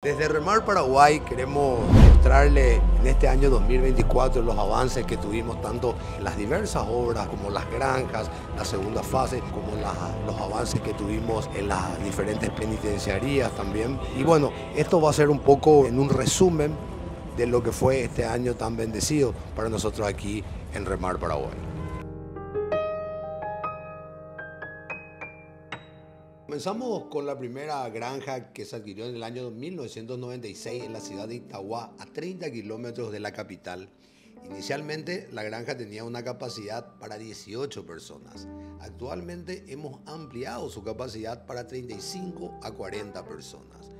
Desde Remar Paraguay queremos mostrarle en este año 2024 los avances que tuvimos tanto en las diversas obras como las granjas, la segunda fase, como los avances que tuvimos en las diferentes penitenciarías también. Y bueno, esto va a ser un poco en un resumen de lo que fue este año tan bendecido para nosotros aquí en Remar Paraguay. Comenzamos con la primera granja que se adquirió en el año 1996 en la ciudad de Itahuá, a 30 kilómetros de la capital. Inicialmente la granja tenía una capacidad para 18 personas. Actualmente hemos ampliado su capacidad para 35 a 40 personas.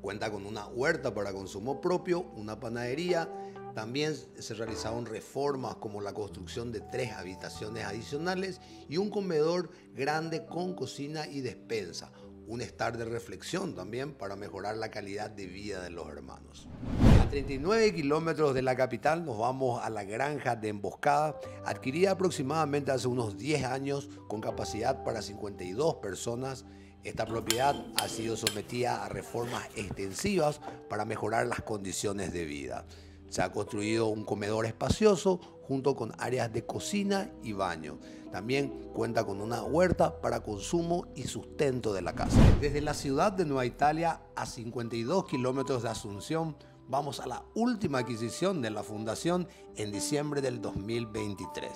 Cuenta con una huerta para consumo propio, una panadería. También se realizaron reformas como la construcción de 3 habitaciones adicionales y un comedor grande con cocina y despensa. Un estar de reflexión también para mejorar la calidad de vida de los hermanos. A 39 kilómetros de la capital nos vamos a la granja de Emboscada, adquirida aproximadamente hace unos 10 años con capacidad para 52 personas. Esta propiedad ha sido sometida a reformas extensivas para mejorar las condiciones de vida. Se ha construido un comedor espacioso junto con áreas de cocina y baño. También cuenta con una huerta para consumo y sustento de la casa. Desde la ciudad de Nueva Italia, a 52 kilómetros de Asunción, vamos a la última adquisición de la fundación en diciembre del 2023.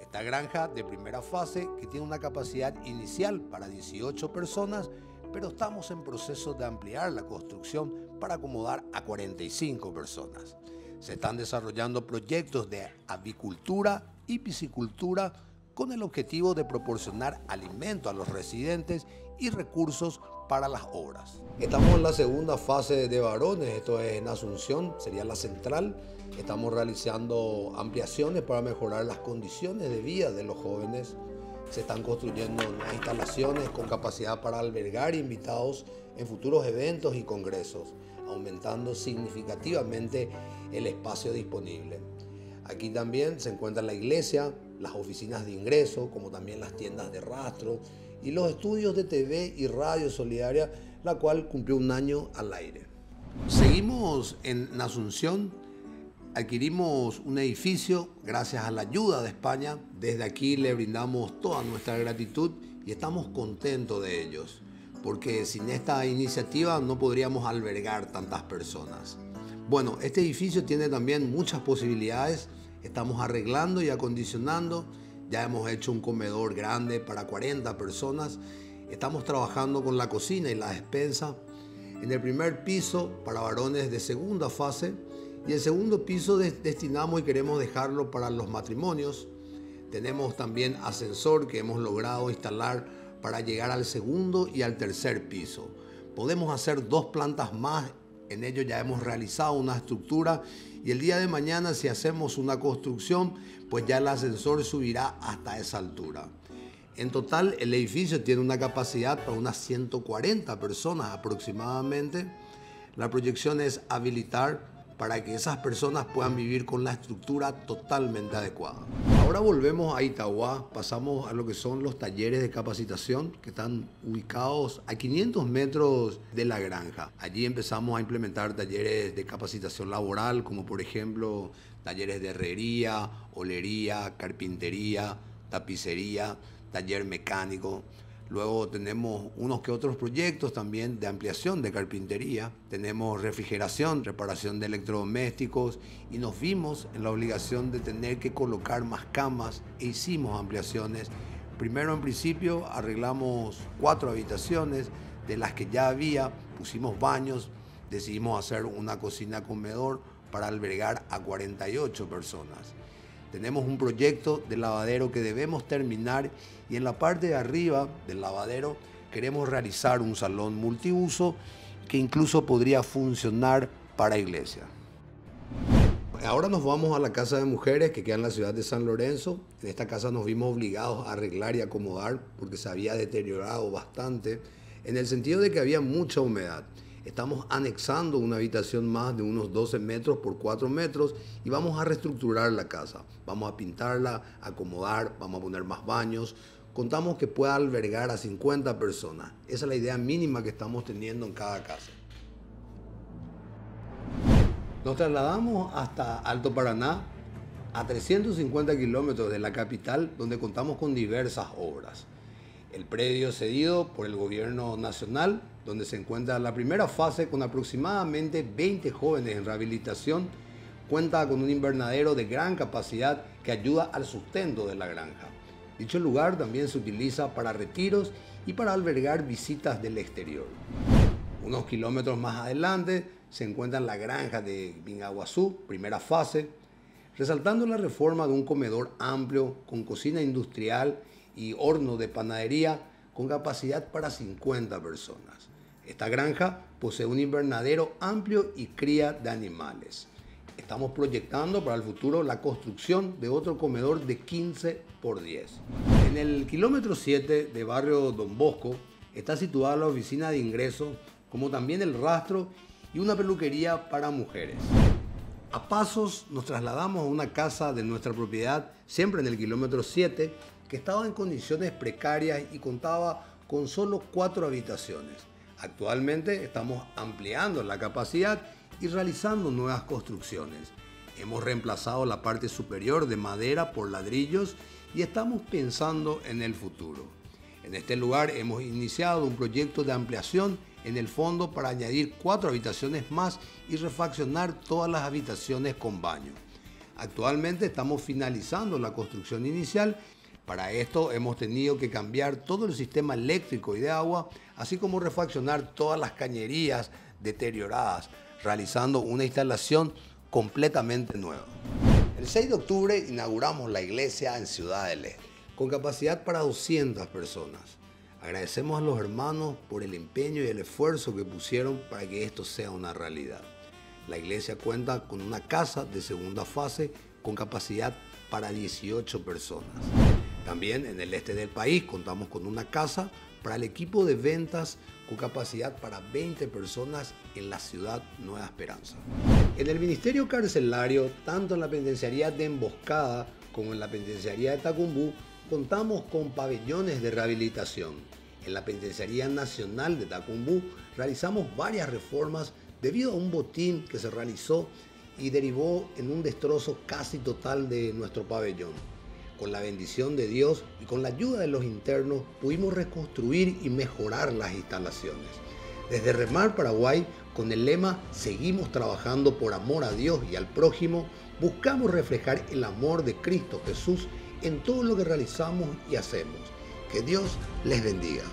Esta granja de primera fase, que tiene una capacidad inicial para 18 personas, pero estamos en proceso de ampliar la construcción para acomodar a 45 personas. Se están desarrollando proyectos de avicultura y piscicultura con el objetivo de proporcionar alimento a los residentes y recursos para las obras. Estamos en la segunda fase de varones, esto es en Asunción, sería la central. Estamos realizando ampliaciones para mejorar las condiciones de vida de los jóvenes. Se están construyendo nuevas instalaciones con capacidad para albergar invitados en futuros eventos y congresos, aumentando significativamente el espacio disponible. Aquí también se encuentra la iglesia, las oficinas de ingreso, como también las tiendas de rastro y los estudios de TV y Radio Solidaria, la cual cumplió un año al aire. Seguimos en Asunción. Adquirimos un edificio gracias a la ayuda de España. Desde aquí le brindamos toda nuestra gratitud y estamos contentos de ellos, porque sin esta iniciativa no podríamos albergar tantas personas. Bueno, este edificio tiene también muchas posibilidades. Estamos arreglando y acondicionando. Ya hemos hecho un comedor grande para 40 personas. Estamos trabajando con la cocina y la despensa. En el primer piso, para varones de segunda fase, y el segundo piso destinamos y queremos dejarlo para los matrimonios. Tenemos también ascensor que hemos logrado instalar para llegar al segundo y al tercer piso. Podemos hacer 2 plantas más, en ello ya hemos realizado una estructura y el día de mañana, si hacemos una construcción, pues ya el ascensor subirá hasta esa altura. En total, el edificio tiene una capacidad para unas 140 personas aproximadamente. La proyección es habilitar para que esas personas puedan vivir con la estructura totalmente adecuada. Ahora volvemos a Itagua, pasamos a lo que son los talleres de capacitación que están ubicados a 500 metros de la granja. Allí empezamos a implementar talleres de capacitación laboral, como por ejemplo talleres de herrería, olería, carpintería, tapicería, taller mecánico. Luego tenemos unos que otros proyectos también de ampliación de carpintería. Tenemos refrigeración, reparación de electrodomésticos y nos vimos en la obligación de tener que colocar más camas e hicimos ampliaciones. Primero, en principio, arreglamos 4 habitaciones de las que ya había, pusimos baños, decidimos hacer una cocina-comedor para albergar a 48 personas. Tenemos un proyecto de lavadero que debemos terminar y en la parte de arriba del lavadero queremos realizar un salón multiuso que incluso podría funcionar para iglesia. Ahora nos vamos a la casa de mujeres que queda en la ciudad de San Lorenzo. En esta casa nos vimos obligados a arreglar y acomodar porque se había deteriorado bastante, en el sentido de que había mucha humedad. Estamos anexando una habitación más de unos 12 metros por 4 metros y vamos a reestructurar la casa. Vamos a pintarla, acomodar, vamos a poner más baños. Contamos que pueda albergar a 50 personas. Esa es la idea mínima que estamos teniendo en cada casa. Nos trasladamos hasta Alto Paraná, a 350 kilómetros de la capital, donde contamos con diversas obras. El predio cedido por el gobierno nacional, donde se encuentra la primera fase con aproximadamente 20 jóvenes en rehabilitación, cuenta con un invernadero de gran capacidad que ayuda al sustento de la granja. Dicho lugar también se utiliza para retiros y para albergar visitas del exterior. Unos kilómetros más adelante se encuentra la granja de Bingaguazú, primera fase, resaltando la reforma de un comedor amplio con cocina industrial y horno de panadería con capacidad para 50 personas. Esta granja posee un invernadero amplio y cría de animales. Estamos proyectando para el futuro la construcción de otro comedor de 15×10. En el kilómetro 7 de barrio Don Bosco está situada la oficina de ingresos, como también el rastro y una peluquería para mujeres. A pasos nos trasladamos a una casa de nuestra propiedad, siempre en el kilómetro 7, que estaba en condiciones precarias y contaba con solo 4 habitaciones. Actualmente estamos ampliando la capacidad y realizando nuevas construcciones. Hemos reemplazado la parte superior de madera por ladrillos y estamos pensando en el futuro. En este lugar hemos iniciado un proyecto de ampliación en el fondo para añadir 4 habitaciones más y refaccionar todas las habitaciones con baño. Actualmente estamos finalizando la construcción inicial. Para esto hemos tenido que cambiar todo el sistema eléctrico y de agua, así como refaccionar todas las cañerías deterioradas, realizando una instalación completamente nueva. El 6 de octubre inauguramos la iglesia en Ciudad del Este, con capacidad para 200 personas. Agradecemos a los hermanos por el empeño y el esfuerzo que pusieron para que esto sea una realidad. La iglesia cuenta con una casa de segunda fase con capacidad para 18 personas. También en el este del país contamos con una casa para el equipo de ventas con capacidad para 20 personas en la ciudad Nueva Esperanza. En el Ministerio Carcelario, tanto en la penitenciaría de Emboscada como en la penitenciaría de Tacumbú, contamos con pabellones de rehabilitación. En la Penitenciaría Nacional de Tacumbú realizamos varias reformas debido a un botín que se realizó y derivó en un destrozo casi total de nuestro pabellón. Con la bendición de Dios y con la ayuda de los internos pudimos reconstruir y mejorar las instalaciones. Desde Remar Paraguay, con el lema "Seguimos trabajando por amor a Dios y al prójimo", buscamos reflejar el amor de Cristo Jesús en todo lo que realizamos y hacemos. Que Dios les bendiga.